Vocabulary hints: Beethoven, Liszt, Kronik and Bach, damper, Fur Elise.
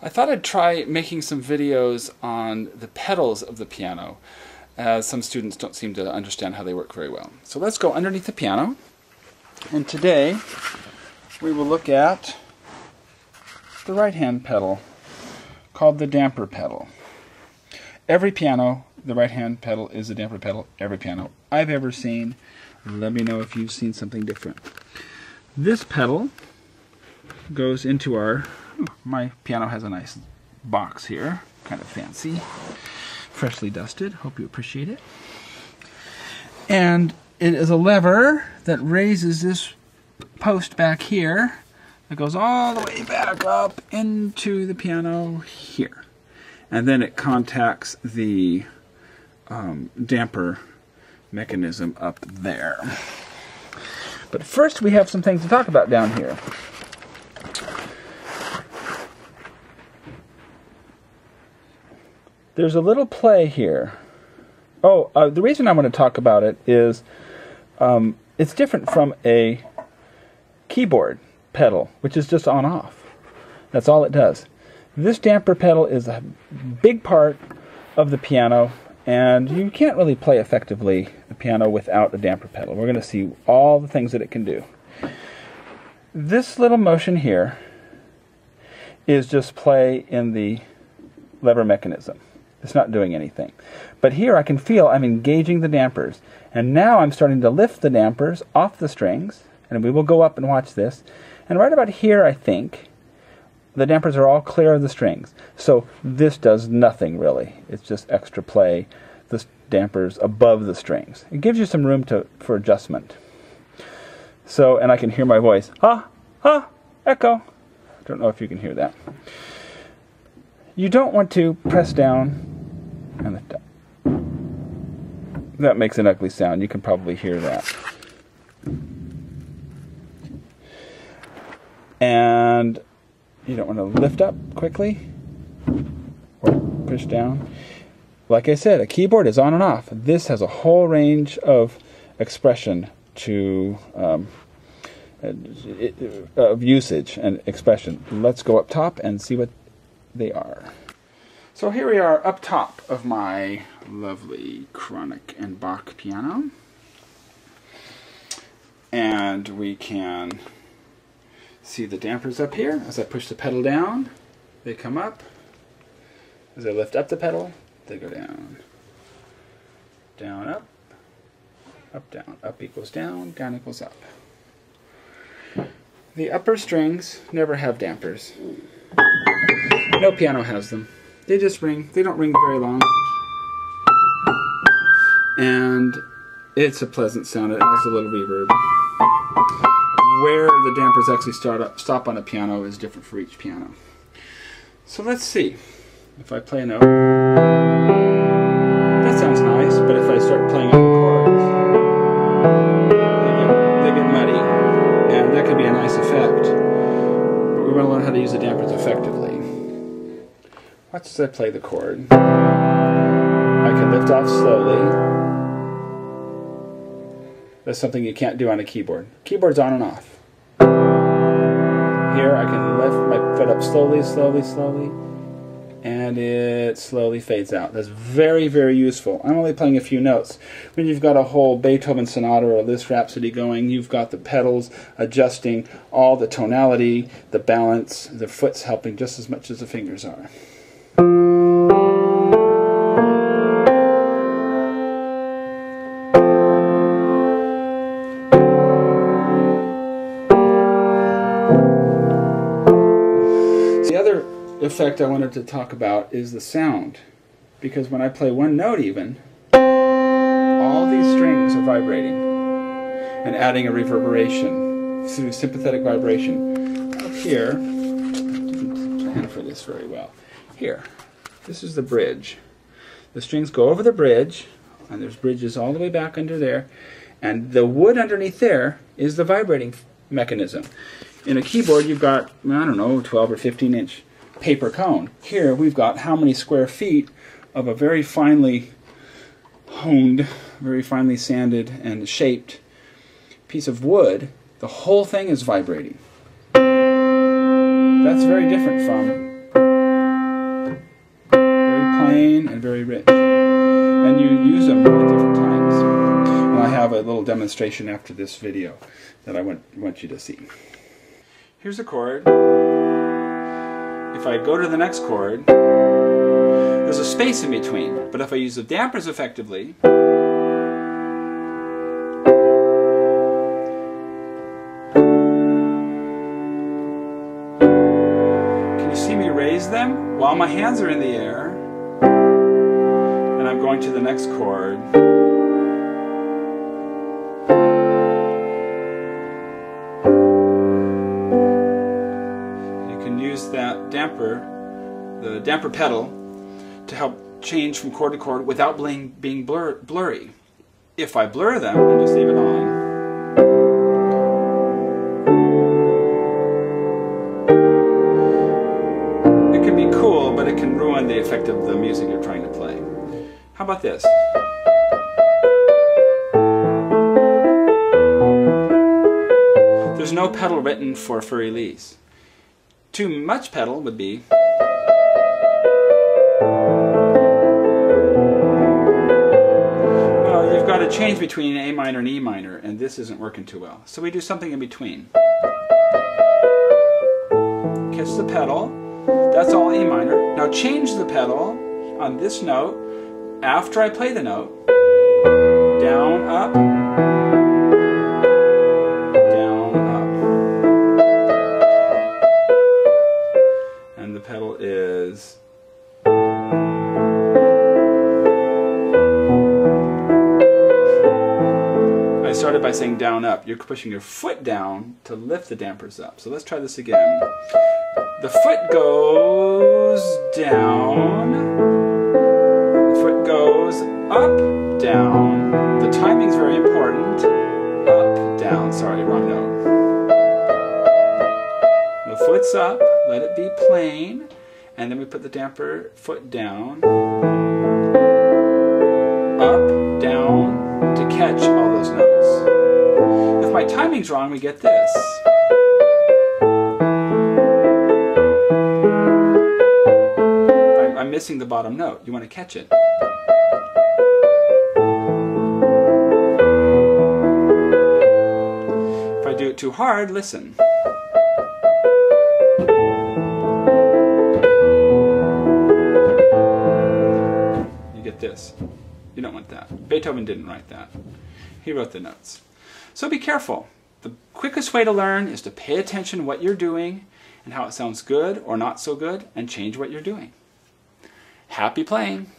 I thought I'd try making some videos on the pedals of the piano, as some students don't seem to understand how they work very well. So let's go underneath the piano, and today we will look at the right-hand pedal, called the damper pedal. Every piano, the right-hand pedal is a damper pedal. Every piano I've ever seen. Let me know if you've seen something different. This pedal goes into our... my piano has a nice box here, kind of fancy, freshly dusted. Hope you appreciate it. And it is a lever that raises this post back here that goes all the way back up into the piano here. And then it contacts the damper mechanism up there. But first we have some things to talk about down here. There's a little play here. Oh, the reason I want to talk about it is it's different from a keyboard pedal, which is just on-off. That's all it does. This damper pedal is a big part of the piano, and you can't really play effectively the piano without a damper pedal. We're going to see all the things that it can do. This little motion here is just play in the lever mechanism. It's not doing anything. But here I can feel I'm engaging the dampers. And now I'm starting to lift the dampers off the strings. And we will go up and watch this. And right about here, I think, the dampers are all clear of the strings. So this does nothing, really. It's just extra play, the dampers above the strings. It gives you some room for adjustment. So, and I can hear my voice. Ha, ha, echo. I don't know if you can hear that. You don't want to press down and lift up. That makes an ugly sound. You can probably hear that. And you don't want to lift up quickly or push down. Like I said, a keyboard is on and off. This has a whole range of expression to of usage and expression. Let's go up top and see what they are. So here we are up top of my lovely Kronik and Bach piano, and we can see the dampers up here. As I push the pedal down, they come up. As I lift up the pedal, they go down. Down, up. Up, down. Up equals down. Down equals up. The upper strings never have dampers. No piano has them. They just ring. They don't ring very long. And it's a pleasant sound. It has a little reverb. Where the dampers actually stop on a piano is different for each piano. So let's see. If I play a note, that sounds nice, but if I start playing on the chords, they get muddy, and that could be a nice effect. But we want to learn how to use the dampers effectively. Watch as I play the chord. I can lift off slowly. That's something you can't do on a keyboard. Keyboard's on and off. Here I can lift my foot up slowly, slowly, slowly, and it slowly fades out. That's very, very useful. I'm only playing a few notes. When you've got a whole Beethoven sonata or Liszt Rhapsody going, you've got the pedals adjusting all the tonality, the balance, the foot's helping just as much as the fingers are. Effect I wanted to talk about is the sound, because when I play one note even, all these strings are vibrating and adding a reverberation through sympathetic vibration. Here, I didn't plan for this very well. Here, this is the bridge. The strings go over the bridge, and there's bridges all the way back under there, and the wood underneath there is the vibrating mechanism. In a keyboard you've got, I don't know, 12 or 15 inch paper cone. Here we've got how many square feet of a very finely honed, very finely sanded and shaped piece of wood. The whole thing is vibrating. That's very different from and very rich. And you use them at different times. And I have a little demonstration after this video that I want you to see. Here's a chord. If I go to the next chord, there's a space in between, but if I use the dampers effectively, can you see me raise them? While my hands are in the air, and I'm going to the next chord. You can use that damper, the damper pedal, to help change from chord to chord without being blurry. If I blur them, and just leave it on, it can be cool, but it can ruin the effect of the music you're trying to play. How about this? There's no pedal written for Fur Elise. Too much pedal would be a change between A minor and E minor, and this isn't working too well. So we do something in between. Catch the pedal, that's all E minor. Now change the pedal on this note after I play the note. Down, up, down, up. And the pedal is started by saying down up. You're pushing your foot down to lift the dampers up. So let's try this again. The foot goes down. The foot goes up, down. The timing's very important. Up, down. Sorry, wrong note. The foot's up. Let it be plain. And then we put the damper foot down. Up, down. To catch all those notes. If my timing's wrong, we get this. I'm missing the bottom note. You want to catch it. If I do it too hard, listen. You get this. You don't want that. Beethoven didn't write that. He wrote the notes. So be careful. The quickest way to learn is to pay attention to what you're doing and how it sounds good or not so good, and change what you're doing. Happy playing!